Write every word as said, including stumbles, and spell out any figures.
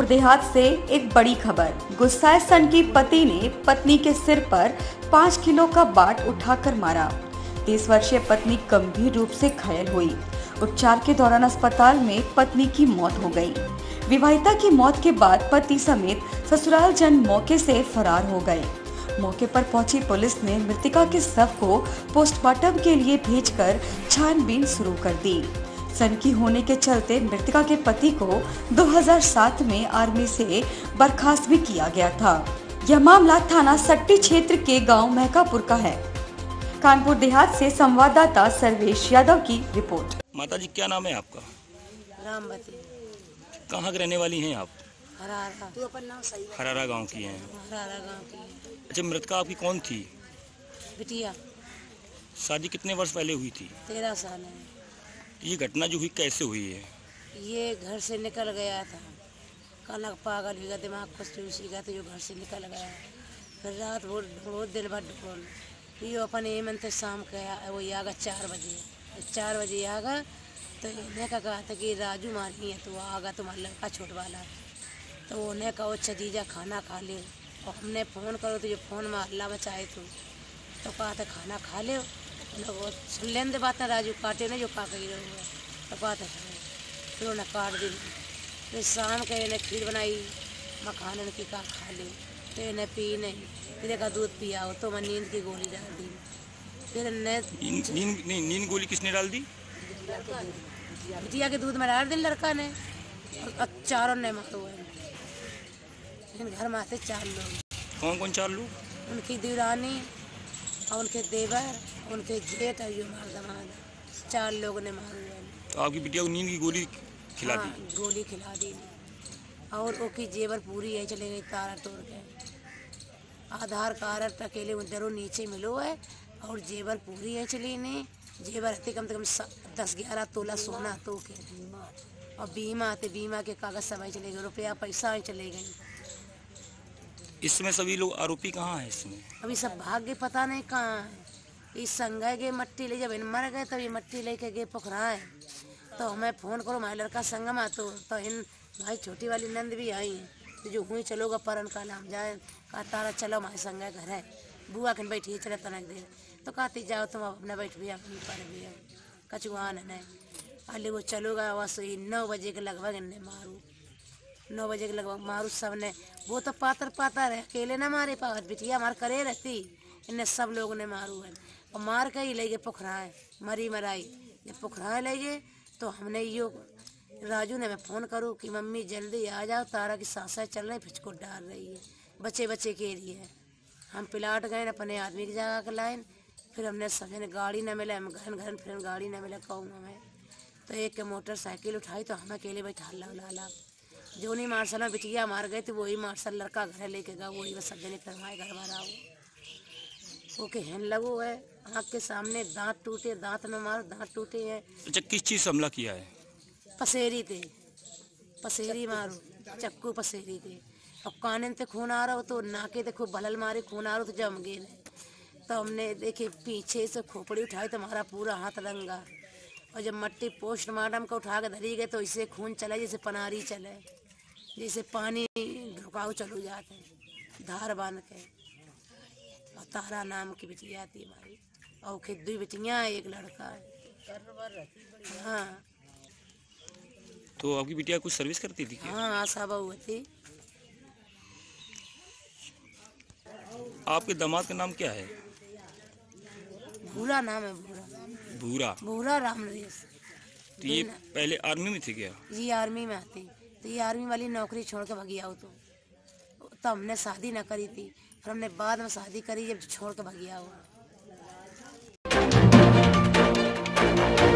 कानपुर देहात से एक बड़ी खबर। गुस्साए सन के पति ने पत्नी के सिर पर पाँच किलो का बाट उठाकर मारा। तीस वर्षीय पत्नी गंभीर रूप से घायल हुई। उपचार के दौरान अस्पताल में पत्नी की मौत हो गई। विवाहिता की मौत के बाद पति समेत ससुराल जन मौके से फरार हो गए। मौके पर पहुंची पुलिस ने मृतका के शव को पोस्टमार्टम के लिए भेजकर छानबीन शुरू कर दी। सनकी होने के चलते मृतका के पति को दो हज़ार सात में आर्मी से बर्खास्त भी किया गया था। यह मामला थाना सट्टी क्षेत्र के गांव महकापुर का है। कानपुर देहात से संवाददाता सर्वेश यादव की रिपोर्ट। माताजी क्या नाम है आपका? रामवती। कहाँ के रहने वाली हैं आप? हरारा। हरारा गांव की हैं। हरारा गांव की। अच्छा, मृतका आपकी कौन थी? बिटिया। शादी कितने वर्ष पहले हुई थी? तेरह साल है। ये घटना जो हुई कैसे हुई है? ये घर से निकल गया था, कानक पागल हुआ, दिमाग खुश उसी का, तो जो घर से निकल गया। फिर रात वो बहुत दिन भर ढूंढो ये अपन एमन तो शाम का वो आगा चार बजे चार बजे आगा तो मैं कहा था कि राजू मारी है तो आगा तुम्हारा लड़का छोट वाला, तो उन्हें कहो चजीजा खाना खा ले। और हमने फ़ोन करो तो ये फ़ोन में हल्ला मचाए तू तो कहा था खाना खा ले, वो सुन लेने बात ना राजू काटे ना जो का कही रहे तो बात है, फिर उन्हें काट दी। फिर शाम के इन्हें खीर बनाई मखाने की का खा ली तो इन्हें पी नहीं, फिर का दूध पिया हो तो मैं नींद की गोली डाल दी। फिर नींद नींद गोली किसने डाल दी? बिटिया के दूध में डाल दी लड़का ने, चारों ने मार हुआ। घर में आते चार लोग। कौन कौन चार लोग? उनकी देवरानी और उनके देवर, उनके जेठ और मार दमाद, चार लोगों ने मार दिया। तो आपकी बिटिया को नींद की गोली खिला दी? हाँ, गोली खिला दी और उसकी जेवर पूरी है चले गई तारा तोड़ के, आधार कार्ड पर अकेले उधरों नीचे मिलो है और जेवर पूरी है चली ने, जेवर आते कम से कम दस ग्यारह तोला सोना तो के और बीमा आते बीमा के कागज समय चले गए, रुपया पैसा चले गए। इसमें सभी लोग आरोपी कहाँ हैं इसमें? अभी सब भाग गए, पता नहीं कहाँ है। इस संगए गए मट्टी ले, जब इन मर गए तब ये मट्टी लेके गए पोखराए, तो हमें फ़ोन करो हमारे लड़का संगमा तो तो इन भाई छोटी वाली नंद भी आई तो जो हुई चलोगा परन का नाम जाए कहा तारा चलो हमारे संगए घर है बुआ कहीं बैठी चले तनक दे तो कहती जाओ तुम अपना बैठ भी अपनी पर भी कचुआन है न अले वो चलोगा बस वही नौ बजे के लगभग इन्हें मारू नौ बजे के लगभग मारू सबने, वो तो पातर पातर है अकेले ना मारे पावत बिटिया मार करे रहती, इन्हें सब लोगों ने मारू है और मार के ही ले गए पोखराए मरी मराई। जब पोखराए ले गए तो हमने यो राजू ने मैं फ़ोन करूँ कि मम्मी जल्दी आ जाओ तारा की सांसें चल रही फिचको डाल रही है बच्चे बच्चे के लिए। हम पिलाट गए अपने आदमी की जगह के लाइन, फिर हमने सबने गाड़ी ना मिला, हम घरन घरन फिर गाड़ी ना मिला कहूँ हमें तो एक मोटरसाइकिल उठाई तो हम अकेले बैठा ला जो नहीं मार्शल में बिटिया मार गए तो वही मार्शल लड़का घर लेके गया, वही बस सब जने फरमाए घर वाला हो ओके हैन लगो है आँख के सामने दांत टूटे, दांत न मारो दांत टूटे हैं। अच्छा, किस चीज़ से हमला किया है? पसेरी थे, पसेरी मारो चक्कू पसेरी थे और कानन पे खून आ रहा हो तो नाके देखो भलल मारे खून आ रहा हो तो जम गए तो हमने देखे पीछे से खोपड़ी उठाई तो हमारा पूरा हाथ रंगा और जब मट्टी पोस्टमार्टम को उठा के धरी गए तो इससे खून चला जैसे पनारी चले जैसे पानी ढुकाव चलो जाते धार बांध के। और तारा नाम की बिटिया आती हमारी और खेत दो बिटियाँ एक लड़का है। हाँ, तो आपकी बिटिया कुछ सर्विस करती थी? हाँ, आशा बहू थी। आपके दामाद का नाम क्या है? भूरा नाम है, भूरा भूरा भूरा राम नरेश। तो ये पहले आर्मी में थे क्या? जी, आर्मी में आते तो ये आर्मी वाली नौकरी छोड़ के भगिया हो तो तो हमने शादी ना करी थी, फिर हमने बाद में शादी करी जब छोड़ के भगिया हुआ।